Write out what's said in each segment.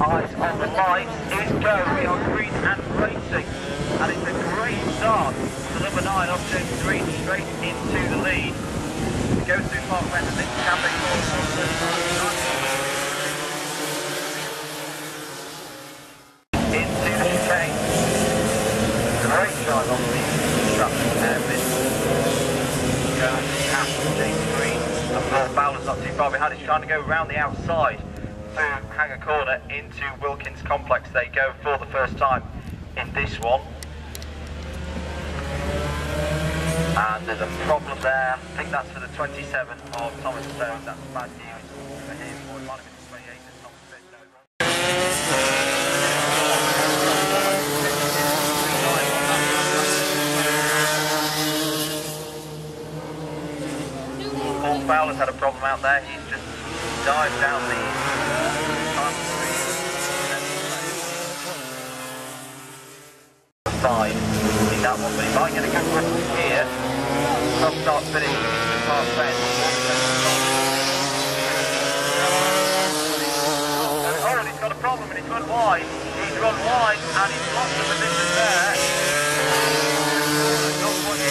Eyes on the line, is go. We are Green and racing, and it's a great start for number 9 off James Green, straight into the lead. It goes through Park Bend, and this can be into the chicane. Great drive off the construction hairpin. Going past James Green, and Paul Bowler's not too far behind. It's trying to go round the outside to hang a corner into Wilkins Complex. They go for the first time in this one. And there's a problem there. I think that's for the 27 of Thomas Stone. That's bad news for him, or it might have been the 28 of Thomas Stone. Paul Fowler's had a problem out there. He's just dived down the side in that one, but he might get a good grip here. Top start finish to Park Bend. Oh, and he's got a problem, and he's run wide. He's run wide, and he's lost the position there. Not what he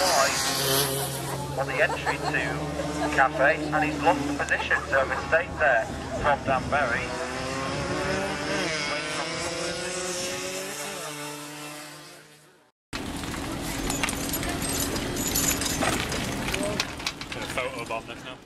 wide on the entry to the cafe, and he's lost the position. So a mistake there from Danbury. About this now.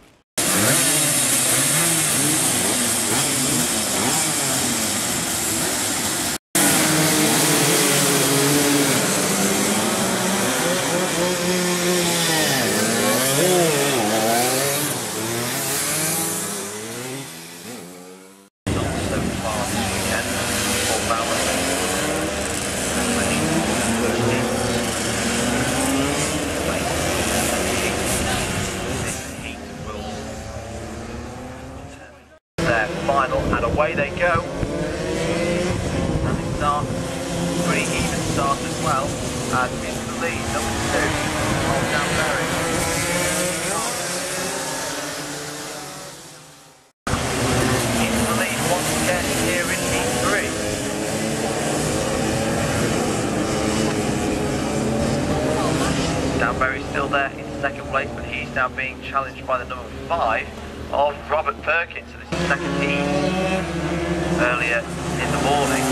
Final, and away they go. And they start, pretty even start as well. And into the lead, number 2 of Danbury. Into the lead once again here in heat 3. Danbury's still there in second place, but he's now being challenged by the number 5 of Robert Perkins. So this is second heat earlier in the morning.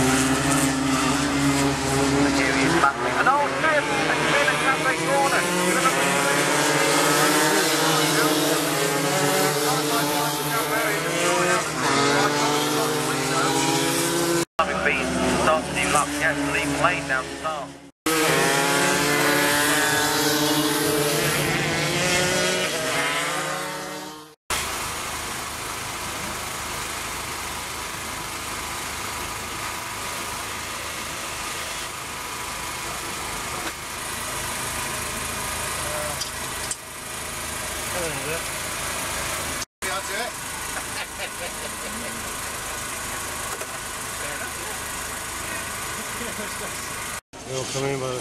So here he is battling. And oh, Tim! And Tim in Cafe Corner. Having been starts a new lap, gets the lead plate now to start. They'll come in by the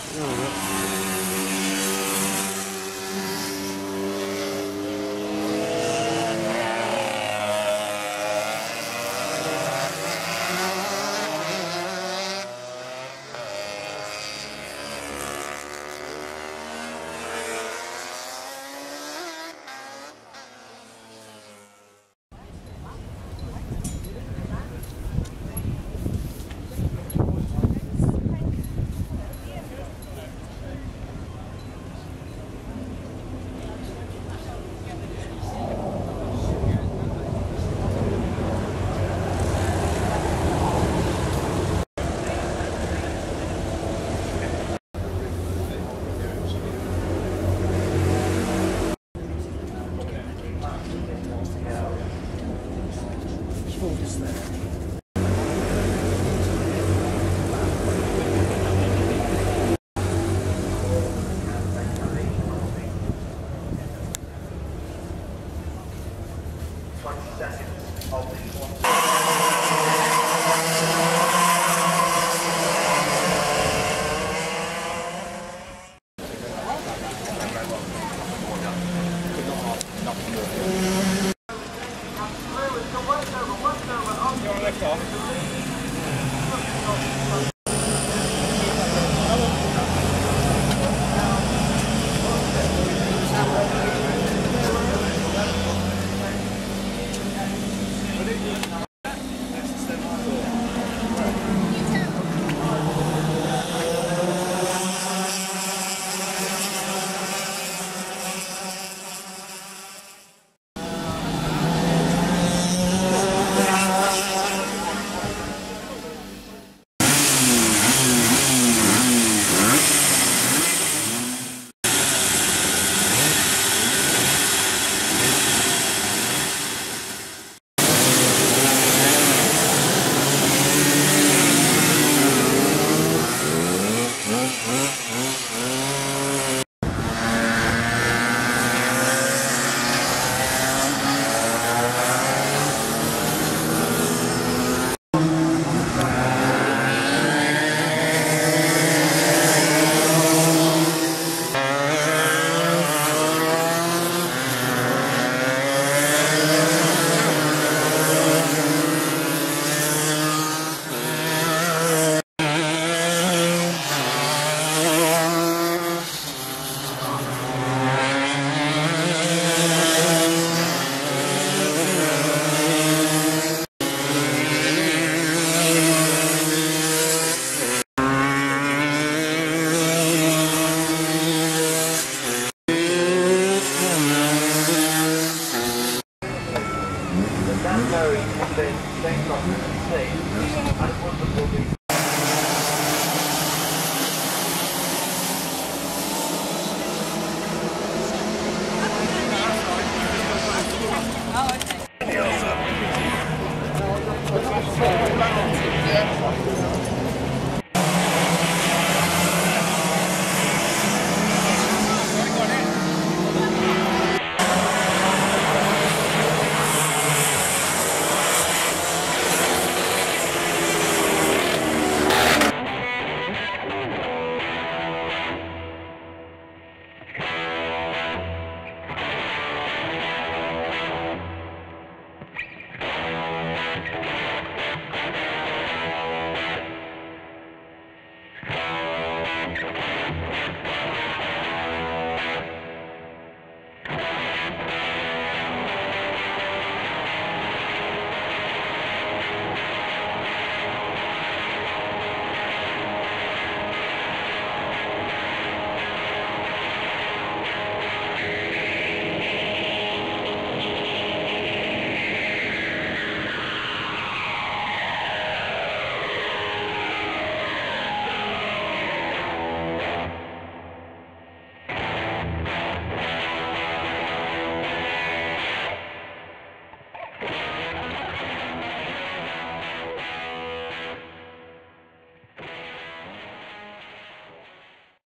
Thanks,